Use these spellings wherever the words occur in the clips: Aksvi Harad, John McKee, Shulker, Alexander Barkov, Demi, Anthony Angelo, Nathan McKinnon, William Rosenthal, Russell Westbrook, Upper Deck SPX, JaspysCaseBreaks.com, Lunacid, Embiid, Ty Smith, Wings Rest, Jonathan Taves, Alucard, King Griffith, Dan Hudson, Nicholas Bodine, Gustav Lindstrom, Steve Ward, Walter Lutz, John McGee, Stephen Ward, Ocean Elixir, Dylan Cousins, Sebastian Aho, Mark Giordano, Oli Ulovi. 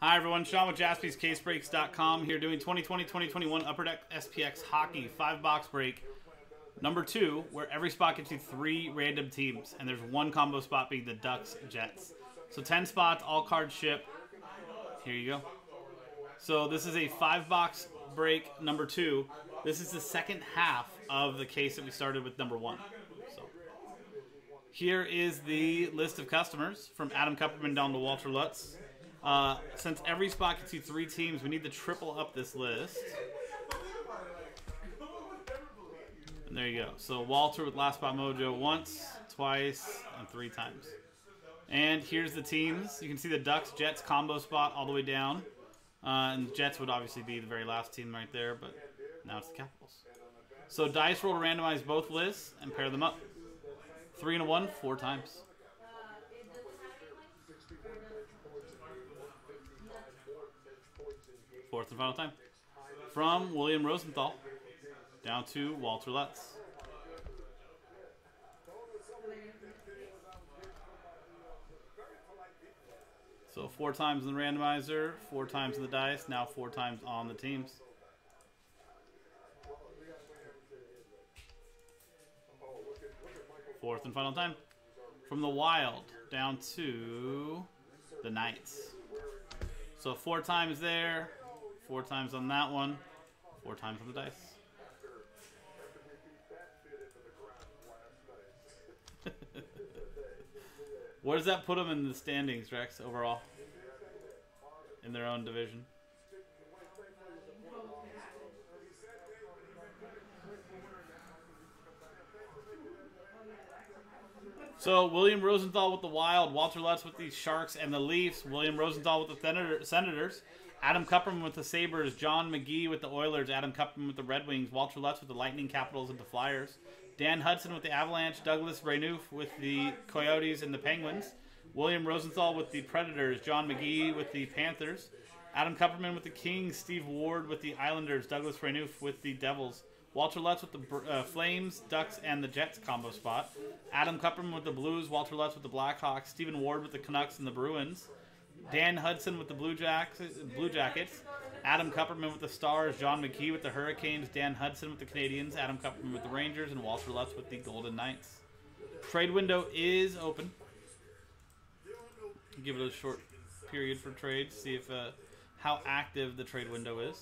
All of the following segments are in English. Hi everyone, Sean with JaspysCaseBreaks.com here doing 2020-2021 Upper Deck SPX Hockey 5-box break number 2, where every spot gets you 3 random teams, and there's one combo spot being the Ducks Jets. So 10 spots, all cards ship. Here you go. So this is a 5-box break number 2. This is the second half of the case that we started with number 1. So here is the list of customers from Adam Kupperman down to Walter Lutz. Since every spot can see 3 teams, we need to triple up this list. And there you go. So Walter with last spot mojo once, twice, and 3 times. And here's the teams. You can see the Ducks, Jets combo spot all the way down. And Jets would obviously be the very last team right there, but now it's the Capitals. So dice roll to randomize both lists and pair them up. 3 and a 1, 4 times. Fourth and final time. From William Rosenthal down to Walter Lutz. So 4 times in the randomizer, 4 times in the dice, now 4 times on the teams. Fourth and final time. From the Wild down to the Knights. So 4 times there. 4 times on that one, 4 times on the dice. Where does that put them in the standings, Rex, overall? In their own division? So William Rosenthal with the Wild, Walter Lutz with the Sharks and the Leafs, William Rosenthal with the Senators, Adam Kupperman with the Sabres, John McGee with the Oilers, Adam Kupperman with the Red Wings, Walter Lutz with the Lightning, Capitals, and the Flyers, Dan Hudson with the Avalanche, Douglas Renouf with the Coyotes and the Penguins, William Rosenthal with the Predators, John McGee with the Panthers, Adam Kupperman with the Kings, Steve Ward with the Islanders, Douglas Renouf with the Devils, Walter Lutz with the Flames, Ducks, and the Jets combo spot, Adam Kupperman with the Blues, Walter Lutz with the Blackhawks, Stephen Ward with the Canucks and the Bruins, Dan Hudson with the Blue Jackets, Adam Kupperman with the Stars, John McKee with the Hurricanes, Dan Hudson with the Canadiens, Adam Kupperman with the Rangers, and Walter Lutz with the Golden Knights. Trade window is open. Give it a short period for trade, see if how active the trade window is.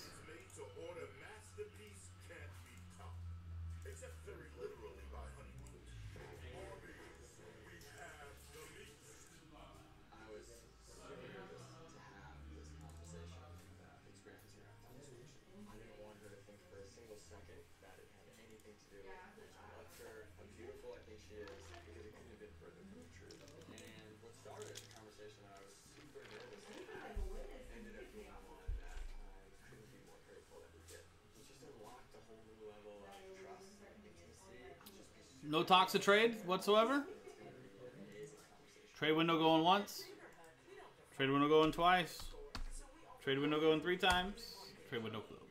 No talks of trade whatsoever. Trade window going once. Trade window going twice. Trade window going 3 times. Trade window closed.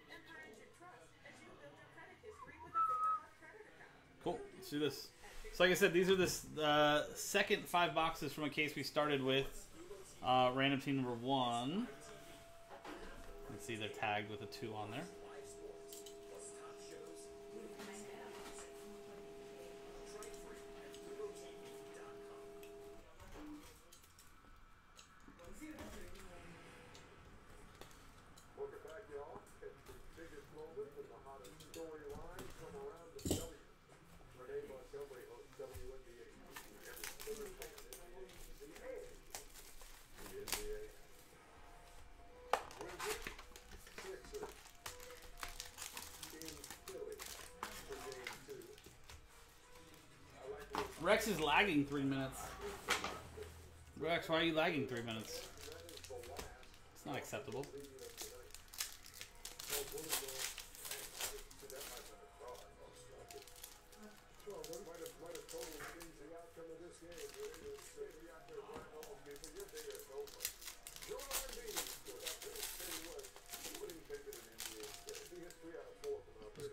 Cool. Let's do this. So like I said, these are the second 5 boxes from a case we started with. Random team number 1. You can see they're tagged with a 2 on there. Rex is lagging 3 minutes. Rex, why are you lagging 3 minutes? It's not acceptable. What's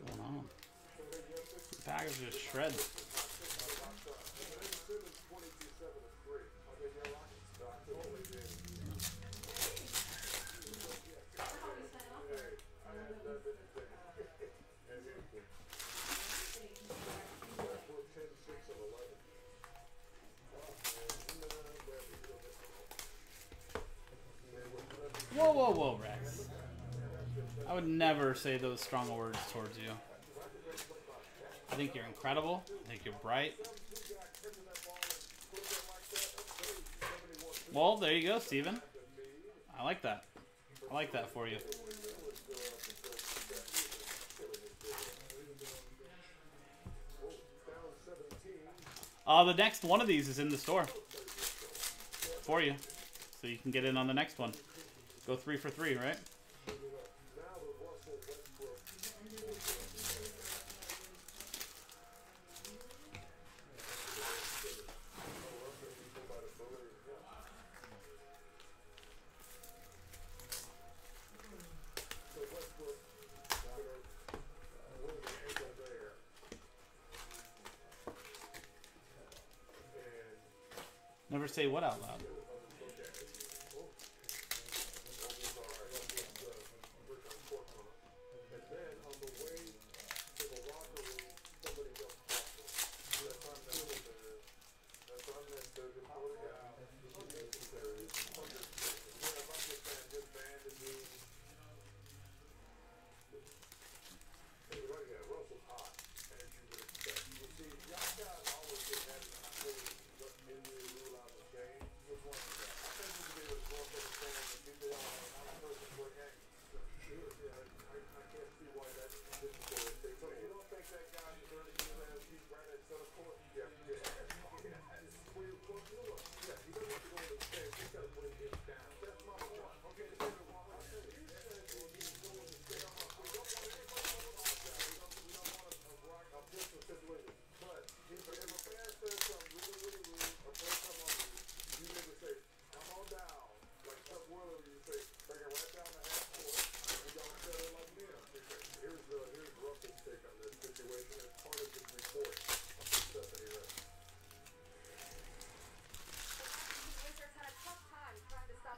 going on? The package just shreds. Whoa, whoa, whoa, Rex. I would never say those strong words towards you. I think you're incredible. I think you're bright. Well, there you go, Steven. I like that. I like that for you. The next one of these is in the store for you, so you can get in on the next one. Go 3 for 3, right? Never say what out loud.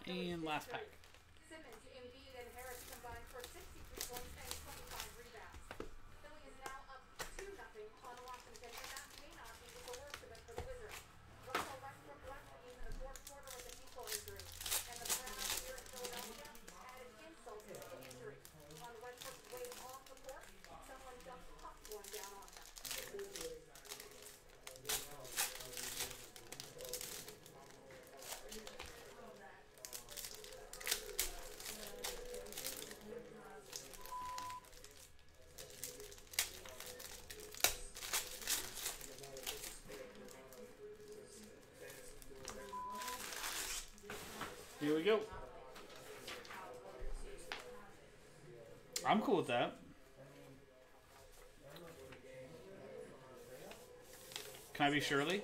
And last pack. Simmons, Embiid, and Harris combined for 63 points and 25 rebounds. Philly is now up 2-0 on Washington, and that may not be the worst of it for the Wizards. Russell Westbrook left in the fourth quarter with a ankle injury, and the crowd here in Philadelphia added insult to injury. On Westbrook's way off the court, someone dumped popcorn down on them. Here we go. I'm cool with that. Can I be Shirley?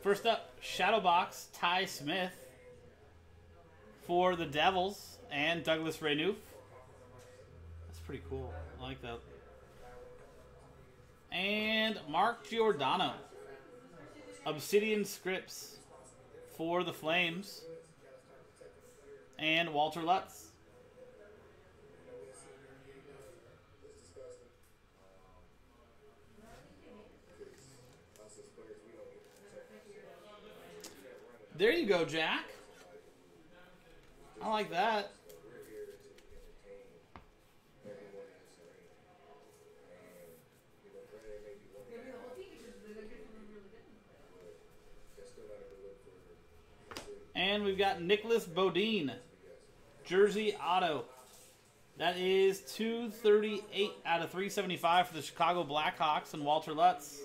First up, Shadow Box, Ty Smith for the Devils and Douglas Renouf. That's pretty cool. I like that. And Mark Giordano, Obsidian Scripts for the Flames, and Walter Lutz. There you go, Jack. I like that. And we've got Nicholas Bodine, jersey auto. That is 238 out of 375 for the Chicago Blackhawks and Walter Lutz.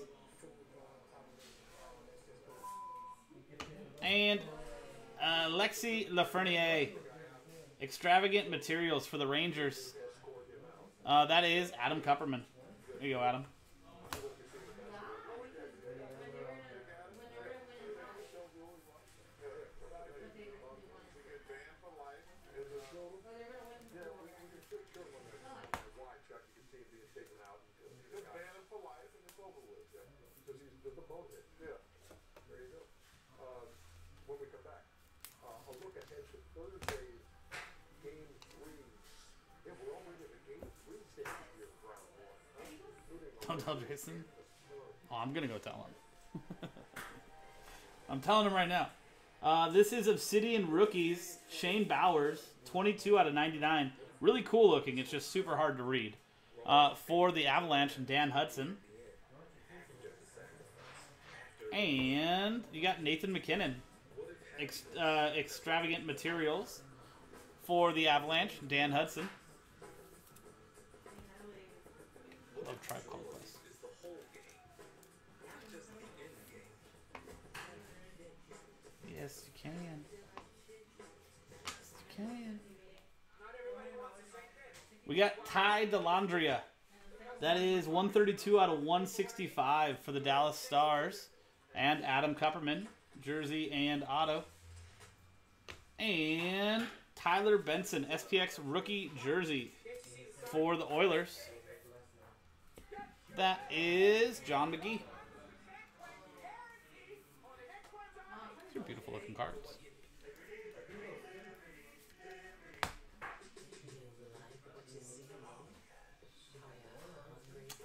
And Lexi Lafreniere, extravagant materials for the Rangers. That is Adam Kupperman. There you go, Adam. Don't tell Jason. Oh, I'm gonna go tell him. I'm telling him right now. This is Obsidian Rookies, Shane Bowers, 22 out of 99. Really cool looking. It's just super hard to read. For the Avalanche and Dan Hudson. And you got Nathan McKinnon. Extravagant Materials for the Avalanche, Dan Hudson. I love Tribe Called Quest. Yes, you can. Yes, you can. We got Ty DeLandria. That is 132 out of 165 for the Dallas Stars. And Adam Kupperman, jersey and auto. And Tyler Benson, SPX rookie jersey for the Oilers. That is John McGee. These are beautiful looking cards.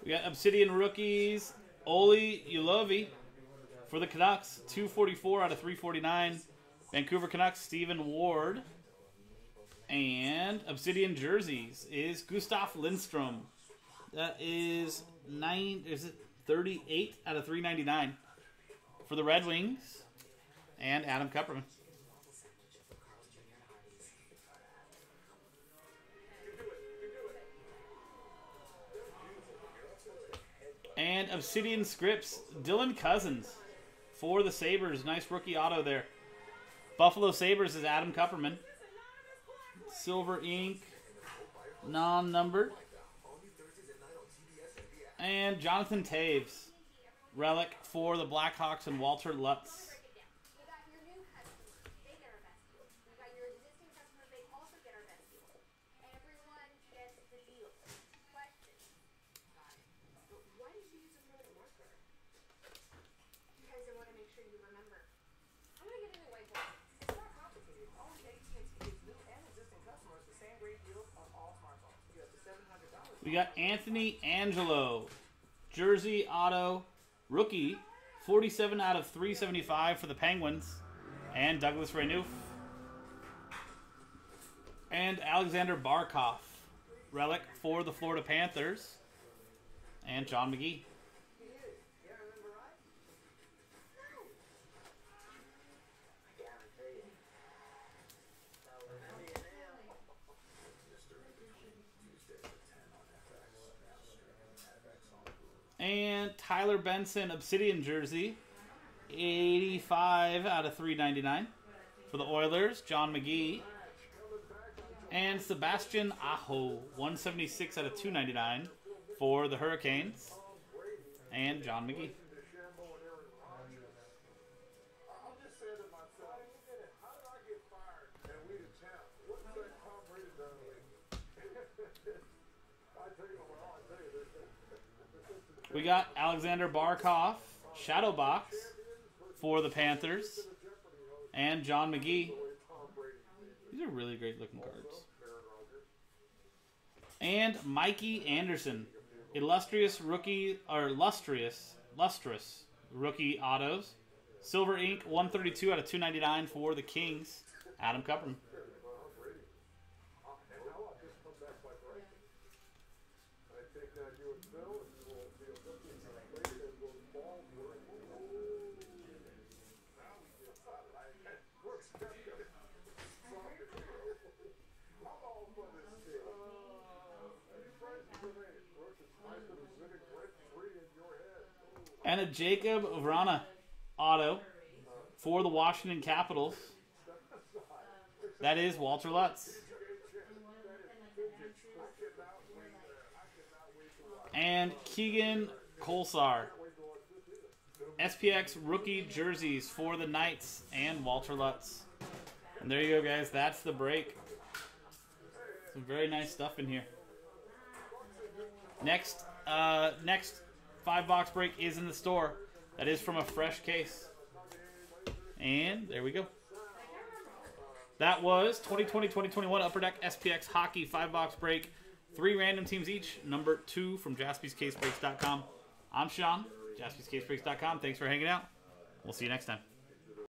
We got Obsidian Rookies, Oli Ulovi for the Canucks, 244 out of 349. Vancouver Canucks, Stephen Ward. And Obsidian Jerseys is Gustav Lindstrom. That is 38 out of 399 for the Red Wings. And Adam Kupperman. And Obsidian Scripts, Dylan Cousins for the Sabres. Nice rookie auto there. Buffalo Sabres is Adam Kupperman. Silver ink, non-numbered. And Jonathan Taves, relic for the Blackhawks and Walter Lutz. We got Anthony Angelo, jersey auto rookie, 47 out of 375 for the Penguins, and Douglas Renouf. And Alexander Barkov, relic for the Florida Panthers, and John McGee. And Tyler Benson, Obsidian Jersey, 85 out of 399 for the Oilers, John McGee. And Sebastian Aho, 176 out of 299 for the Hurricanes, and John McGee. We got Alexander Barkov, Shadow Box for the Panthers, and John McGee. These are really great looking cards. And Mikey Anderson, illustrious rookie, or lustrous rookie autos. Silver ink, 132 out of 299 for the Kings, Adam Kupperman. And a Jacob Vrana auto for the Washington Capitals. That is Walter Lutz. And Keegan Colsar, SPX rookie jerseys for the Knights, and Walter Lutz. And there you go, guys. That's the break. Some very nice stuff in here. Next 5-box break is in the store. That is from a fresh case. And there we go. That was 2020-2021 Upper Deck SPX Hockey 5-box break. 3 random teams each. Number 2 from JaspysCaseBreaks.com. I'm Sean, JaspysCaseBreaks.com. Thanks for hanging out. We'll see you next time.